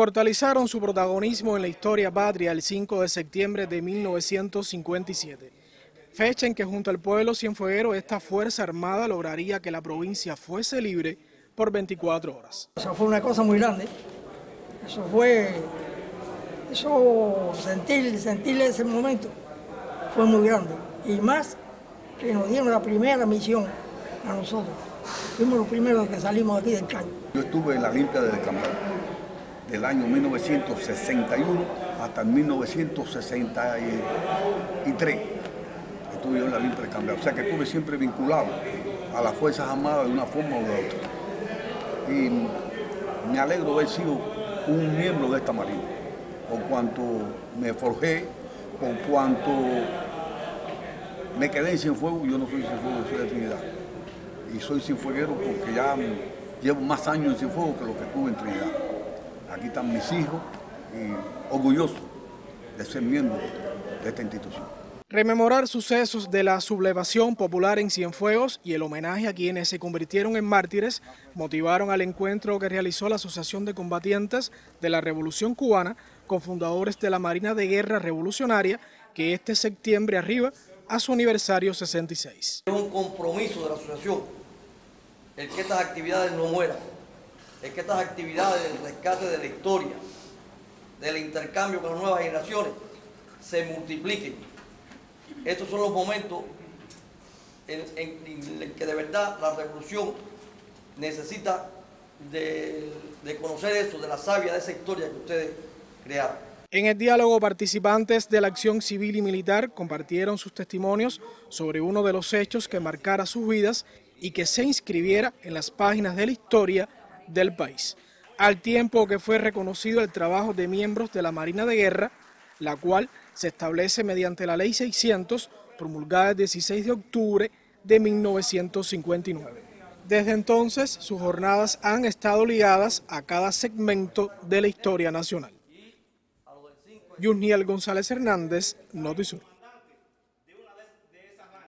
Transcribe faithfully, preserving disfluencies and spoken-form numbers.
inmortalizaron su protagonismo en la historia patria el cinco de septiembre de mil novecientos cincuenta y siete, fecha en que junto al pueblo cienfueguero esta Fuerza Armada lograría que la provincia fuese libre por veinticuatro horas. Eso fue una cosa muy grande, eso fue, eso sentir, sentir ese momento fue muy grande, y más que nos dieron la primera misión a nosotros. Fuimos los primeros que salimos aquí del caño. Yo estuve en la limpia del Cambay, del año mil novecientos sesenta y uno hasta mil novecientos sesenta y tres. Estuve yo en la limpia del Cambay, o sea que estuve siempre vinculado a las Fuerzas Armadas de una forma u otra. Y me alegro de haber sido un miembro de esta Marina, por cuanto me forjé, por cuanto me quedé en Cienfuegos. Yo no soy Cienfuegos, soy de Trinidad. Y soy cienfueguero porque ya llevo más años en Cienfuegos que los que estuve en Trinidad. Aquí están mis hijos y orgulloso de ser miembro de esta institución. Rememorar sucesos de la sublevación popular en Cienfuegos y el homenaje a quienes se convirtieron en mártires motivaron al encuentro que realizó la Asociación de Combatientes de la Revolución Cubana con fundadores de la Marina de Guerra Revolucionaria, que este septiembre arriba a su aniversario sesenta y seis. Es un compromiso de la asociación el que estas actividades no mueran, el que estas actividades del rescate de la historia, del intercambio con las nuevas generaciones, se multipliquen. Estos son los momentos en, en, en que de verdad la revolución necesita de, de conocer eso, de la savia de esa historia que ustedes crearon. En el diálogo, participantes de la acción civil y militar compartieron sus testimonios sobre uno de los hechos que marcara sus vidas y que se inscribiera en las páginas de la historia del país, al tiempo que fue reconocido el trabajo de miembros de la Marina de Guerra, la cual se establece mediante la Ley seiscientos, promulgada el dieciséis de octubre de mil novecientos cincuenta y nueve. Desde entonces, sus jornadas han estado ligadas a cada segmento de la historia nacional. Yuniel González Hernández, Notisur.